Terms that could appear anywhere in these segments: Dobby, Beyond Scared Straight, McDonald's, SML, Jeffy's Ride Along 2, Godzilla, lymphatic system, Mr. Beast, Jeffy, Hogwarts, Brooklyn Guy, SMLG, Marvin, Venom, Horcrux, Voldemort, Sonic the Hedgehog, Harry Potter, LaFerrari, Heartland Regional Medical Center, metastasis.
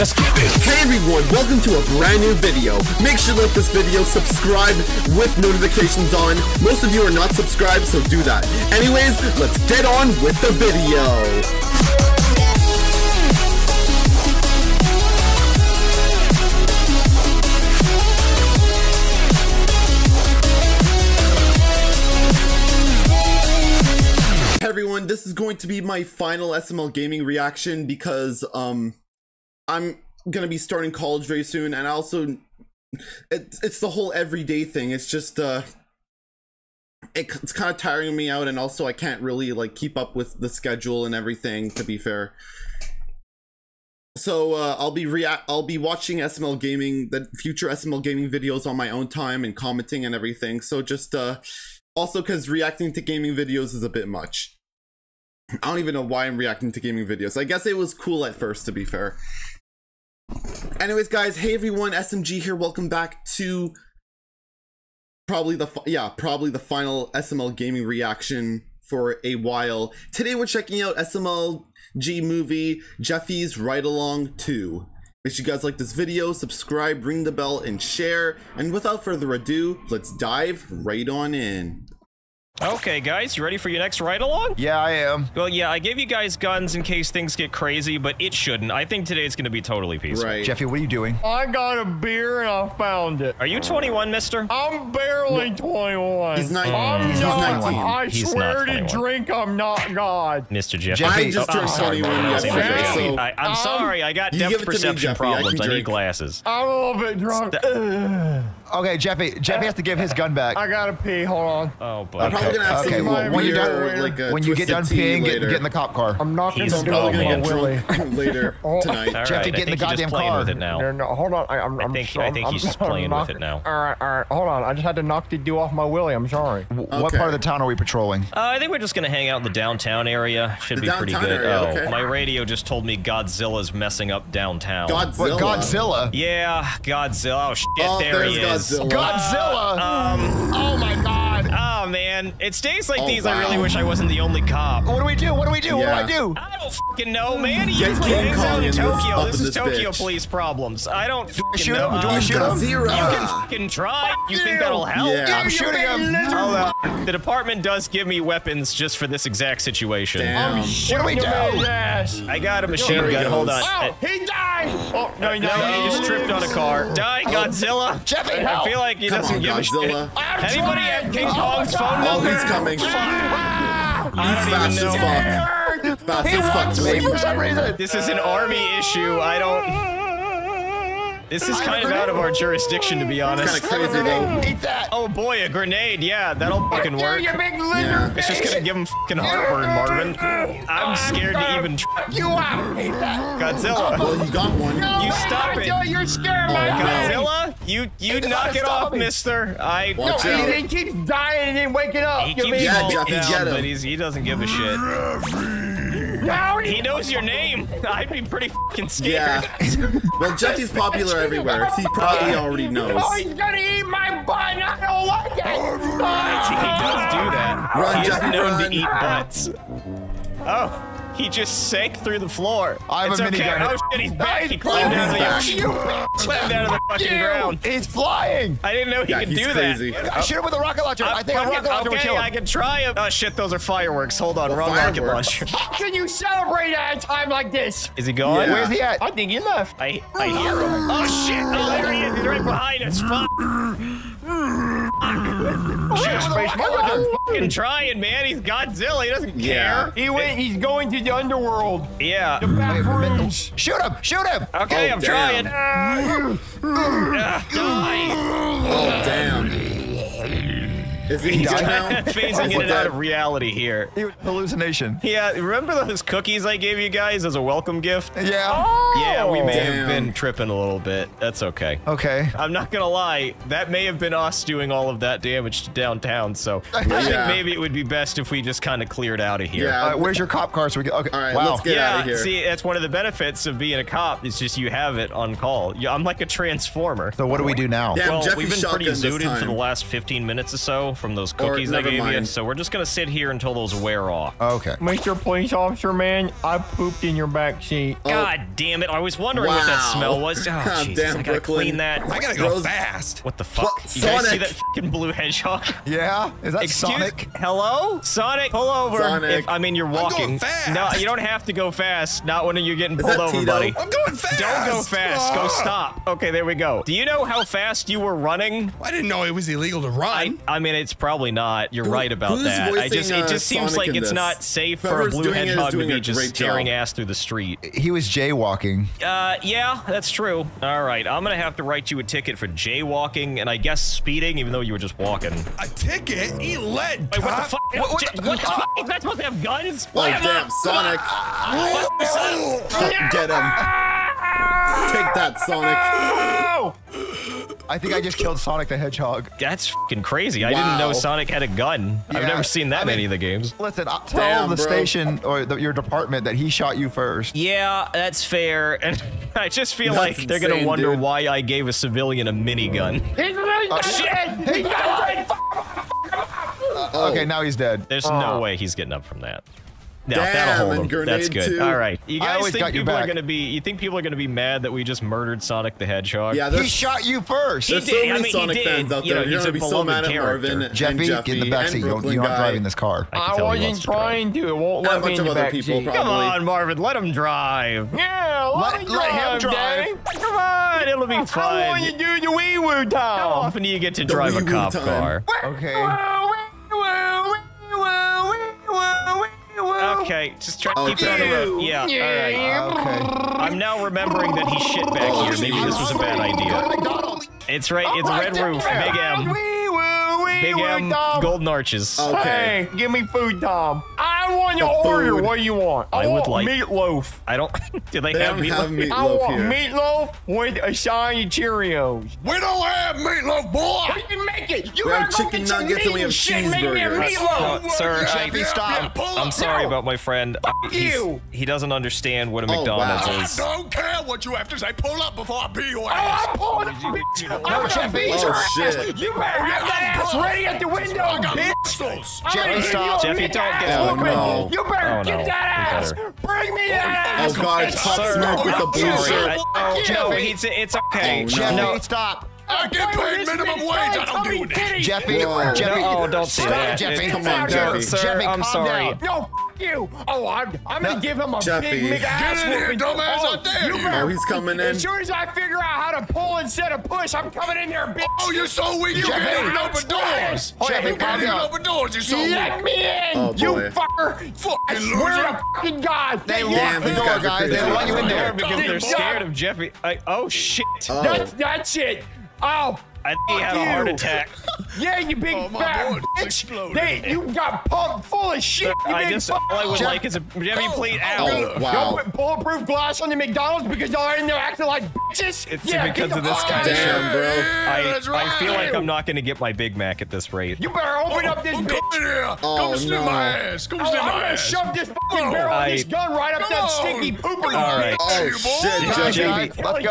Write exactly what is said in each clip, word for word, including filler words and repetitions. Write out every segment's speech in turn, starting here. Let's get it. Hey everyone, welcome to a brand new video. Make sure to like this video, subscribe with notifications on. Most of you are not subscribed, so do that. Anyways, let's get on with the video. Hey everyone, this is going to be my final S M L gaming reaction because, um... I'm gonna be starting college very soon, and I also it, it's the whole everyday thing. It's just uh it, it's kind of tiring me out, and also I can't really like keep up with the schedule and everything, to be fair. So uh I'll be react I'll be watching S M L gaming, the future S M L gaming videos on my own time, and commenting and everything. So just uh also because reacting to gaming videos is a bit much. I don't even know why I'm reacting to gaming videos. I guess it was cool at first, to be fair. Anyways, guys, hey everyone, S M G here. Welcome back to probably the yeah, probably the final S M L gaming reaction for a while. Today we're checking out S M L G movie Jeffy's Ride Along two. If you guys like this video, subscribe, ring the bell, and share. And without further ado, let's dive right on in. Okay, guys, you ready for your next ride-along? Yeah, I am. Well, yeah, I gave you guys guns in case things get crazy, but it shouldn't. I think today's gonna be totally peaceful. Right. Jeffy, what are you doing? I got a beer and I found it. Are you twenty-one, mister? I'm barely no. twenty-one. He's nineteen. I'm He's not, nineteen. I He's swear to drink I'm not God. Mister Jeffy. I just drank twenty-one yesterday. I'm sorry, I got depth perception me, problems. I, I need glasses. I'm a little bit drunk. Okay, Jeffy. Jeffy has to give his gun back. I gotta pee. Hold on. Oh, but okay. Gonna okay. Well, when you done, like when you get done peeing, get, get in the cop car. I'm not He's gonna get drunk later tonight. Right, Jeffy, get in the goddamn car. With it now. No, no, hold on. I, I'm, I'm, I think, I'm, I think I'm, he's I'm, just playing knock, with it now. All right, all right. Hold on. I just had to knock the dew off my willy. I'm sorry. Okay. What part of the town are we patrolling? Uh, I think we're just gonna hang out in the downtown area. Should the be pretty good. Oh, my radio just told me Godzilla's messing up downtown. Godzilla. Godzilla. Yeah, Godzilla. Oh shit, there he is. Godzilla. Godzilla. Uh, um, oh my God. Oh man, it's days like oh, these. Wow. I really wish I wasn't the only cop. What do we do? What do we do? Yeah. What do I do? I don't fucking know, man. You yeah, play this out in Tokyo. This, this is this Tokyo bitch. police problems. I don't do fucking shoot know. Him? Do I shoot him? You can fucking try. Fuck you think you. that'll help? Yeah. I'm shooting him. No. No. The department does give me weapons just for this exact situation. Damn. What do we do? Yes. I got a machine gun. Hold on. Oh, he died. Oh no, he died. He just tripped on a car. Die, Godzilla. Jeffy. I feel like he Come doesn't on, give Godzilla. a shit. I'm Anybody trying. have King Kong's oh, phone number? Oh, he's coming. He's fast as fuck. Fast he as fuck to me. For some reason. This is an army issue. I don't... This is kind of out of our jurisdiction, to be honest. It's kind of crazy, though. Eat that. Oh, boy, a grenade. Yeah, that'll fucking work. You big yeah. It's just gonna give him fucking heartburn, Marvin. I'm scared I'm to even try. You out. Eat that. Godzilla. Well, you got one. No, you stop it. You're scared, oh, my Godzilla. You you it knock it off, me. mister. I no, he, he keeps dying and then waking up. He keeps yeah, falling Jeffy, down, but he's, he doesn't give a shit. Jeffy. He knows your name. I'd be pretty fucking scared. Yeah. Well, Jeffy's popular everywhere. He probably already knows. Oh, he's gonna eat my butt. I don't like it. He does do that. Run, he's Jeffy, known run. to eat butts. Oh. He just sank through the floor. I have it's a okay. minigun. Oh shit, he's back. He climbed, oh, out, of the, he climbed out of the fucking you. ground. He's flying. I didn't know he yeah, could do crazy. that. I shoot him with a rocket launcher. Uh, I think a rocket launcher okay, would kill him. I can try him. Oh shit, those are fireworks. Hold on, wrong rocket launcher. How can you celebrate at a time like this? Is he gone? Yeah. Where's he at? I think he left. I, I hear him. Oh shit, oh, there he is. He's right behind us. I'm fucking trying, man. He's Godzilla. He doesn't yeah. care. He went. He's going to the underworld. Yeah. The back rooms. Shoot him! Shoot him! Okay, oh, I'm damn. trying. Uh, uh, die! Oh damn. Is he He's kind of phasing in and out of reality here. Hallucination. Yeah, remember those cookies I gave you guys as a welcome gift? Yeah. Oh, yeah, we may damn. have been tripping a little bit. That's okay. Okay. I'm not gonna lie, that may have been us doing all of that damage to downtown, so I yeah. think maybe it would be best if we just kind of cleared out of here. Yeah. All right, where's your cop car so we can, okay. All right, wow. let's get yeah, out of here. See, that's one of the benefits of being a cop, it's just you have it on call. I'm like a transformer. So what do we do now? Damn, well, Jeffy we've been pretty zooted for the last fifteen minutes or so. from those cookies they gave you, so we're just gonna sit here until those wear off. Okay. Mister Police Officer Man, I pooped in your back seat. Oh. God damn it! I was wondering wow. what that smell was. Oh, God Jesus, damn, I gotta Brooklyn. Clean that. I gotta go fast. What the fuck? Well, you guys Sonic. See that fucking blue hedgehog? Yeah. Is that Excuse? Sonic? Hello? Sonic, pull over. Sonic. If, I mean, you're walking. I'm going fast. No, you don't have to go fast. Not when you're getting pulled over, Tito? Buddy. I'm going fast. Don't go fast. Ah. Go stop. Okay, there we go. Do you know how fast you were running? I didn't know it was illegal to run. I, I mean, it's probably not. You're Who, right about that. I just, it just uh, seems like it's this. Not safe Whoever's for a blue hedgehog to be just staring job. Ass through the street. He was jaywalking. Uh, yeah, that's true. All right, I'm gonna have to write you a ticket for jaywalking and I guess speeding, even though you were just walking. A ticket? He led. Wait, what the fuck? What, what, what, what the fuck? Is that supposed to have guns? Oh, like, damn, Sonic. Get him. Take that, Sonic. No! I think I just killed Sonic the Hedgehog. That's fucking crazy. Wow. I didn't know Sonic had a gun. Yeah. I've never seen that I mean, many of the games. Listen, I'll tell Damn, the bro. Station or the, your department that he shot you first. Yeah, that's fair. And I just feel that's like insane, they're going to wonder dude. Why I gave a civilian a minigun. He's a million uh, shit! He's got a Okay, now he's dead. There's uh. no way he's getting up from that. No, Damn, that'll hold him. Grenade That's good. Too. All right, you guys think people back. Are gonna be? You think people are gonna be mad that we just murdered Sonic the Hedgehog? Yeah, he shot you first. There's he did. So many I mean, Sonic fans out there. You know, You're gonna, gonna be so mad at Marvin, Jeffy, Jeffy in the backseat. You aren't driving this car. I, I wasn't trying to. It won't let me in the backseat. Come on, Marvin, let him drive. Yeah, let, let, let him drive. Him drive. Come on, it'll be fine. How long you do the wee woo time? How often do you get to drive a cop car? Okay. Okay, just try to okay. keep it on the road. Yeah, all right. Okay. I'm now remembering that he shit back oh, here. Maybe this was a bad idea. It's right, it's oh, Red Roof, Big M. Big M, Golden Arches. Okay. Hey, give me food, Tom. I want your order. What do you want? I, I want would like meatloaf. I don't. Do they, they have, meatloaf? have meatloaf? I want here. meatloaf with a side of Cheerios. We don't have meatloaf, boy. We can make it. You we have chicken nuggets and we have cheeseburgers. Uh, sir, J P, stop. I'm sorry about my friend. Fuck you. He doesn't understand what a McDonald's oh, wow. is. I don't care what you have to say. Pull up before I beat your ass. Oh, I'm pulling up. I'm gonna beat your ass. You better have that ass ready at the window. I got pistols. Jeffy, stop. Jeffy, don't get me. No. You better oh, get no. that ass! Bring me that oh, ass! Oh God, it's hot smoke with the blue shirt. Oh, no, it's, it's okay. Oh, no. no, stop. I get paid minimum wage. I don't do that. Jeffy, Whoa. Jeffy, no, oh, don't say that. Jeffy, come on, Jeffy. Sir, Jeffy, I'm sorry. Down. No, f you. Oh, I'm, I'm no. gonna give him a Jeffy. big, big ass whooping. Dumbass, I dare you. Oh, he's coming in. As soon as I figure out how to pull instead of push, I'm coming in there, bitch. Oh, you're so weak. You can't even open doors. Jeffy, you can't even open doors. You're so weak. Let me in, oh, you fucker. Fuck. I swear to fucking God. They locked the door, guys. They let you in there because they're scared of Jeffy. Oh, shit. That's it. Oh, I think he had you. a heart attack. Yeah, you big oh, fat bitch. They, you got pumped full of shit. You I guess all I would Jeff like is a Jeffy oh, plate out. Oh, wow. Don't put bulletproof glass on the McDonald's because y'all are in there acting like bitches. It's yeah, because of this guy. Damn, bro. I, right. I feel like I'm not going to get my Big Mac at this rate. You better open oh, up this oh, bitch. Oh, Come sniff no. my ass. Come oh, sniff my ass. I'm going to shove this fucking oh, barrel I, of this gun right up that sticky pooping. All right. Oh, shit, Jeffy. Let's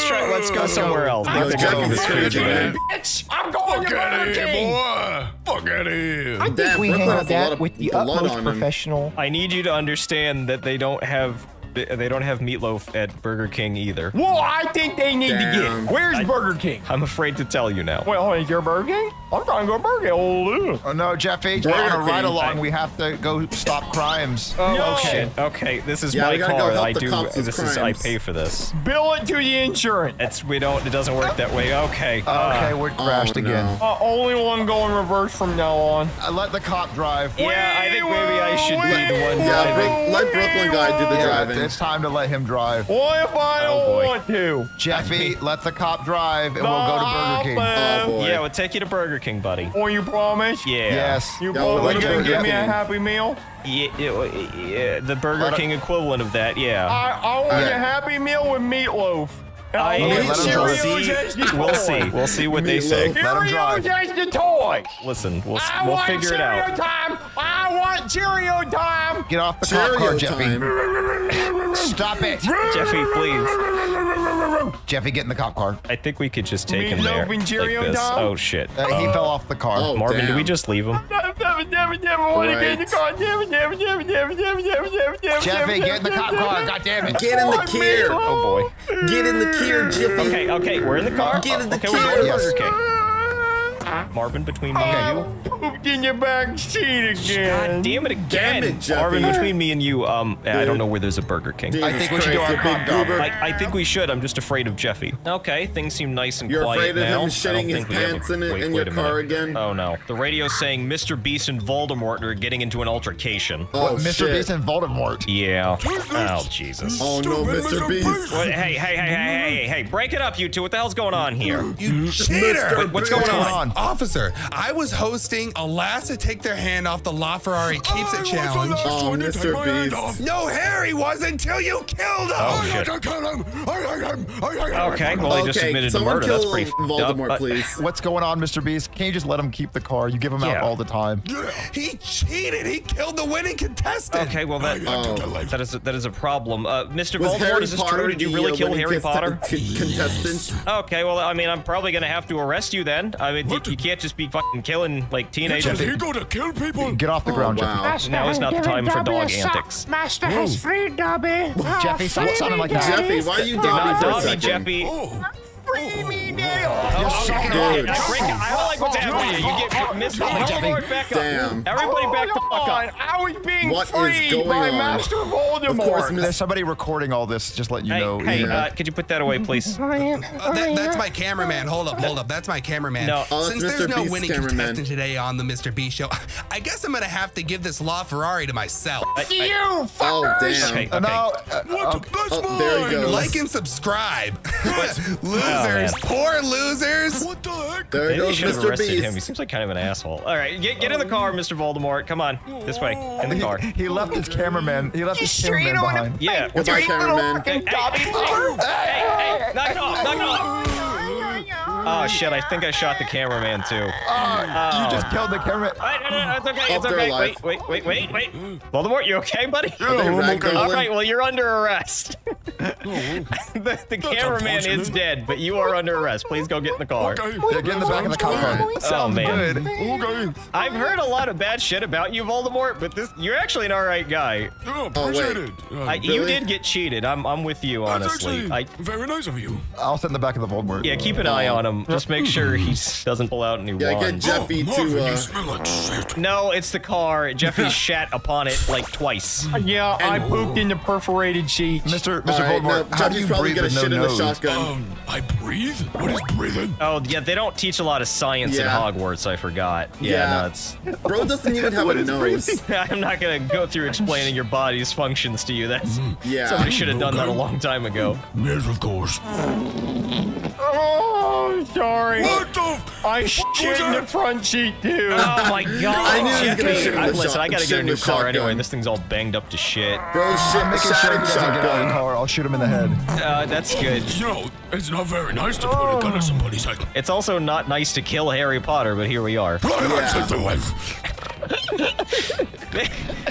go. Let's go somewhere else. Bitch, I'm going Fuck to Burger King. Boy. Fuck out of here. I think Damn, we handled that with the utmost professional. I need you to understand that they don't have they don't have meatloaf at Burger King either. Well, I think they need Damn. to get. Where's I, Burger King? I'm afraid to tell you now. Well, is there Burger King? I'm trying to go Burger King. Oh no, Jeffy, we're gonna ride along. I, we have to go stop crimes. Oh, no. Okay, okay. This is yeah, my car. Go I do. This crimes. is. I pay for this. Bill it to the insurance. It's. We don't. It doesn't work that way. Okay. Uh, okay, we're crashed oh, again. No. Uh, only one going reverse from now on. I let the cop drive. Yeah, we I think maybe I should be the one driving. Yeah, let Brooklyn guy do the driving. It's time to let him drive. What if I don't oh want to? Jeffy, let the cop drive and we'll go to Burger King. Oh boy. Yeah, we'll take you to Burger King, buddy. Or you promise? Yeah. Yes. You yeah, both would have give me a Happy Meal? Yeah, yeah, yeah, the Burger King equivalent of that, yeah. I, I want right. a Happy Meal with meatloaf. I okay, see. We'll see. We'll see what they say. Cheerios as the toy. Listen, we'll, we'll figure it out. I want Cheerio time. I want Cheerio time. Get off the Cheerio car, Jeffy. Stop it! Jeffy, please. Jeffy, get in the cop car. I think we could just take him there. Like this. Oh, shit. Uh, he uh, fell off the car. Oh, Marvin, damn. Do we just leave him? Never, never, never want to get in the car. Never, never, never, never, never, never, never, never. Jeffy, get in the cop car. God damn it. Get in the car. Oh, boy. Get in the car, Jeffy. Okay, okay. We're in the car. Get in the car. Okay. Marvin, between me and you. I pooped in your back seat again. God damn it again. Damn it, Marvin, between me and you, um, dude, I don't know where there's a Burger King. Dude, I think we should do our hot dog. I, I think we should. I'm just afraid of Jeffy. Okay, things seem nice and You're quiet now. You're afraid of him shitting his pants in, wait, in your car again? Oh, no. The radio's saying Mister Beast and Voldemort are getting into an altercation. Oh, what, Mister Shit. Beast and Voldemort? Yeah. Oh, Jesus. Oh, no, Mister Beast. What, hey, hey, hey, hey, hey, hey, break it up, you two. What the hell's going on here? You cheater. Wait, what's going on? Officer, I was hosting Alas to Take Their Hand Off the LaFerrari Keeps It Challenge. Oh, Mister Beast. No, Harry wasn't until you killed him. Oh, shit. Okay, well, he just admitted to murder. That's pretty Voldemort, up, please. What's going on, Mister Beast? Can you just let him keep the car? You give him yeah. out all the time. Yeah. He cheated. He killed the winning contestant. Okay, well, that, oh. that, is, a, that is a problem. Uh, Mister Was Voldemort, Harry is this Potter true? Did you really kill Harry Potter? Contestants? Okay, well, I mean, I'm probably going to have to arrest you then. I mean, you can't just be fucking killing like teenagers. He go to kill people. Get off the ground, oh, wow. Jeffy. Master now is not the time Dobby for dog antics. Master Ooh. Has freed Dobby. Oh, Jeffy, stop sounding like that. Jeffy, why are you Dobby for a second? Jeffy. Oh. Free me, Dale. Oh, oh, okay. Dude. I don't like what's happening. You get missed. Everybody back up. Everybody back the fuck up. I was being what freed by on? Master Voldemort. Of course, there's somebody recording all this. Just letting you hey, know. Hey, yeah. uh, could you put that away, please? Uh, that, that's my cameraman. Hold up, hold up. That's my cameraman. No. Oh, since there's Mister no Beast winning contestant man. today on the Mister Beast show, I guess I'm gonna have to give this LaFerrari to myself. I, I, you fuckers. Oh, damn. Okay, okay. No, uh, what okay. the best oh, there he goes. Like and subscribe. Losers, oh, poor losers. What the heck? There Maybe goes Mister Beast. Him. He seems like kind of an asshole. All right, get get in the car, Mister Voldemort. Come on, this way. In the car. He, he left his cameraman. He left you his sure cameraman behind. Fight. Yeah, what's my cameraman? Hey, hey, hey, hey, knock it off, knock it off. Oh shit! I think I shot the cameraman too. Uh, oh. You just killed the cameraman. It's okay. It's okay. Wait, wait, wait, wait, wait. Voldemort, you okay, buddy? All right. Well, you're under arrest. the the cameraman is dead, but you are under arrest. Please go get in the car. Okay. Yeah, get in the back of the car. Oh man. Okay. I've heard a lot of bad shit about you, Voldemort, but this—you're actually an all right guy. Oh, appreciate it. I, you did get cheated. I'm I'm with you honestly. I, very nice of you. I'll sit in the back of the Voldemort. Yeah, keep an eye on him. Just make sure he doesn't pull out any yeah, wands. Get Jeffy oh, to, uh... you smell like shit. No, it's the car. Jeffy shat upon it like twice. Yeah, and I pooped oh. in the perforated sheet. Mister Mister Right, Voldemort, no, how do you probably get a shit no in the shotgun? Um, I breathe? What is breathing? Oh, yeah, they don't teach a lot of science yeah. at Hogwarts, I forgot. Yeah, yeah. No, bro doesn't even have a nose. I'm not gonna go through explaining your body's functions to you. That's mm. yeah. Somebody should have done okay. that a long time ago. Yes, of course. Oh, sorry. What the I shit in the front seat, dude. Oh my god. I knew he was gonna shit in the Listen, shot, I gotta get a new car shotgun. anyway. This thing's all banged up to shit. Bro, shit, make sure he doesn't get out of the car. I'll shoot him in the head. Uh, that's good. You know, it's not very nice to put a gun at somebody's head. It's also not nice to kill Harry Potter, but here we are. Yeah.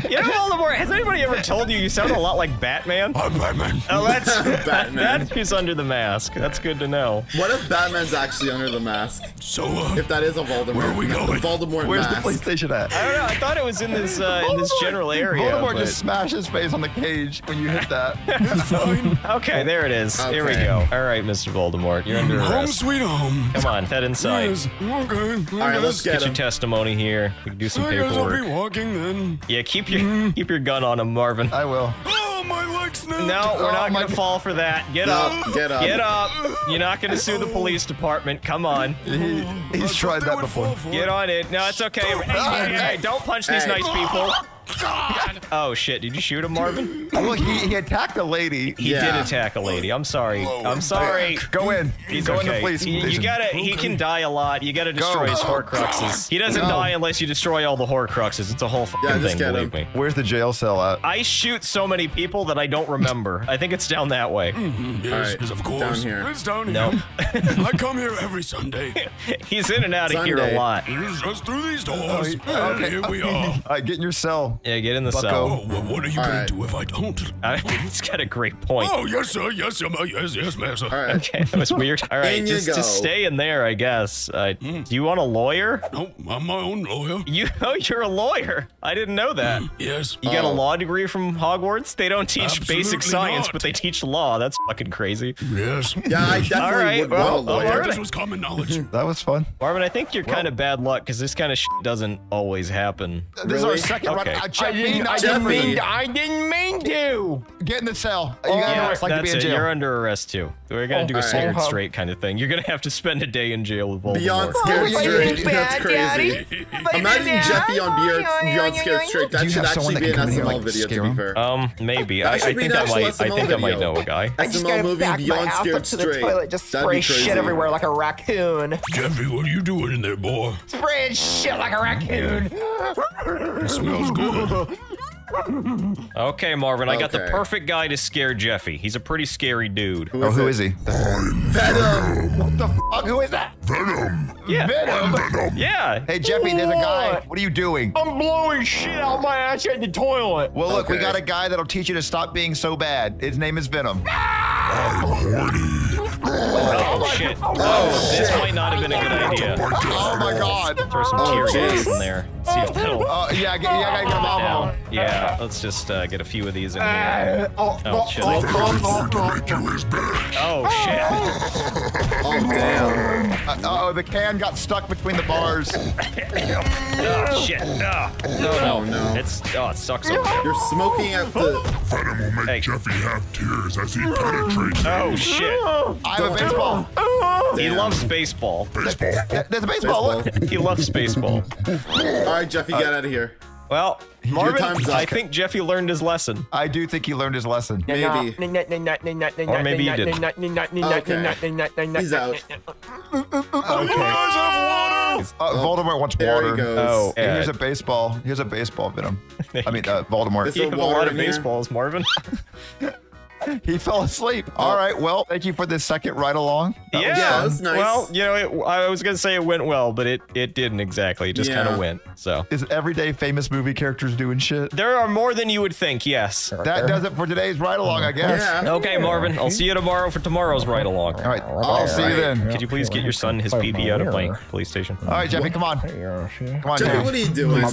You know, Voldemort, has anybody ever told you you sound a lot like Batman? I'm Batman. Oh, that's Batman. That's who's under the mask. That's good to know. What if Batman's actually under the mask? So, uh, if that is a Voldemort, where are we going? Voldemort Where's mask. the PlayStation at? I don't know. I thought it was in this uh, in this general area. Voldemort but... just smashed his face on the cage when you hit that. Okay, there it is. Okay. Here we go. All right, Mister Voldemort, you're under arrest. Home sweet home. Come on, head inside. Yes. Okay. All right, let's get, get your testimony here. We can do some paperwork. I'll be walking then. Yeah, keep your mm. keep your gun on him, Marvin. I will. Oh, my leg's snapped. No, we're oh, not gonna God. fall for that. Get no, up, get up, get up. You're not gonna sue the police department. Come on. He, he's tried that before. Get on it. No, it's okay. Hey, hey, hey, hey, don't punch hey. these nice people. God. Oh shit! Did you shoot him, Marvin? Oh, look, he, he attacked a lady. He yeah. did attack a lady. I'm sorry. Whoa. I'm sorry. Go in. He's go okay. in the police. You, you gotta. Okay. He can die a lot. You gotta destroy go. his Horcruxes. He doesn't no. die unless you destroy all the Horcruxes. It's a whole fucking yeah, thing. Believe me. Where's the jail cell at? I shoot so many people that I don't remember. I think it's down that way. Mm-hmm. Yes, right. of course. Down here. It's down here. No. I come here every Sunday. He's in and out of Sunday. here a lot. Just through these doors. Oh, he, okay. Here we are. All right, get in your cell. cell. Yeah, get in the Bucko. cell. Oh, well, what are you All gonna right. do if I don't? It's got a great point. Oh, yes, sir. Yes, sir. Yes, yes, master. All right. Okay, that was weird. All right, just, just stay in there, I guess. Uh, mm. Do you want a lawyer? No, I'm my own lawyer. You know you're a lawyer. I didn't know that. Mm, yes. You got oh. a law degree from Hogwarts? They don't teach Absolutely basic science, not. but they teach law. That's fucking crazy. Yes. Yeah, I definitely All right, would well, want a lawyer. This was common knowledge. That was fun. Marvin, I think you're well, kind of bad luck because this kind of shit doesn't always happen. This really? is our second okay. run. Uh, I, didn't, I, didn't mean, I didn't mean to. Get in the cell. You oh, got yeah, arrest like to be in jail. You're under arrest too. We're gonna oh, do a right. scared straight kind of thing. You're gonna have to spend a day in jail with Voldemort. Beyond Scared oh, Straight. That's crazy. Imagine Jeffy on Beyond Scared Straight. That should actually be an S M L video, to be fair. Um, maybe. I think I might. I think I might know a guy. S M L movie Beyond Scared Straight. Just spray shit everywhere like a raccoon. Jeffy, what are you doing in there, boy? Spraying shit like a raccoon. It smells good. Okay, Marvin, okay. I got the perfect guy to scare Jeffy. He's a pretty scary dude. Who oh, who it? is he? I'm Venom. Venom! What the fuck? Who is that? Venom! Yeah. Venom! Venom. Yeah! Hey, Jeffy, there's a guy. What are you doing? I'm blowing shit out my ass in the toilet. Well, look, okay. we got a guy that'll teach you to stop being so bad. His name is Venom. I'm horny. Oh, oh shit. Oh, oh shit. This might not have been a good idea. Oh my god. Throw some oh, tear gas in there. See if that'll uh, yeah, I gotta get them off of them. Yeah, let's just uh, get a few of these in here. Oh, oh shit. Oh, oh, oh, oh shit. Oh damn. Uh, uh oh, the can got stuck between the bars. Oh shit. No, no, no. It's, oh, it sucks over there. You're smoking at the... Venom will make hey. Jeffy have tears as he penetrates. Oh shit. I have a baseball. Damn. He loves baseball. Baseball. There's a baseball. Look. He loves baseball. All right, Jeffy, uh, get out of here. Well, Marvin, I think Jeffy learned his lesson. I do think he learned his lesson. Maybe. Or maybe you did. Okay. He's out. Okay. Uh, Voldemort wants there water. He goes. Oh, and here's a baseball. Here's a baseball, Venom. I mean, uh, Voldemort. You have a lot of baseballs, Marvin. He fell asleep. All right. Well, thank you for this second ride along. That yeah. Was yeah that was nice. Well, you know, it, I was going to say it went well, but it, it didn't exactly. It just yeah. kind of went. So is everyday famous movie characters doing shit? There are more than you would think. Yes. That there. does it for today's ride along, I guess. Yeah. Okay, Marvin. I'll see you tomorrow for tomorrow's ride along. All right. I'll All see right. you then. Could you please get your son his P P out of playing police station? All right, Jeffy, come on. Come on, Jeffy. What are you doing?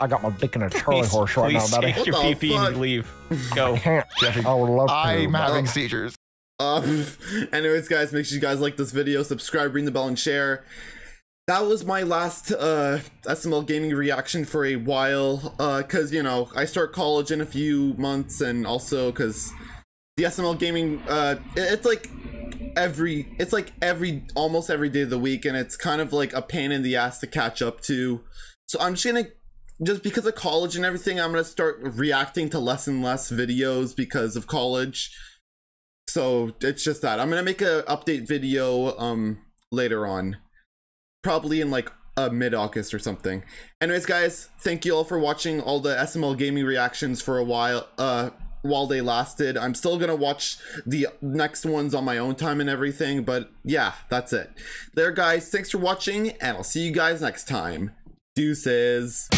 I got my dick in a Charlie horse right now, buddy. Please take your P P and leave. Go. I can't, Jeffy. I would love to. I'm having seizures. Um, anyways, guys, make sure you guys like this video, subscribe, ring the bell, and share. That was my last uh, S M L gaming reaction for a while, uh, because, you know, I start college in a few months, and also because the S M L gaming, uh, it's like every, it's like every, almost every day of the week, and it's kind of like a pain in the ass to catch up to. So I'm just going to... just because of college and everything, I'm gonna start reacting to less and less videos because of college. So it's just that I'm gonna make a update video um later on, probably in like uh, mid-August or something. Anyways, guys, thank you all for watching all the S M L gaming reactions for a while uh while they lasted. I'm still gonna watch the next ones on my own time and everything, but yeah, that's it there, guys. Thanks for watching, and I'll see you guys next time. Deuces.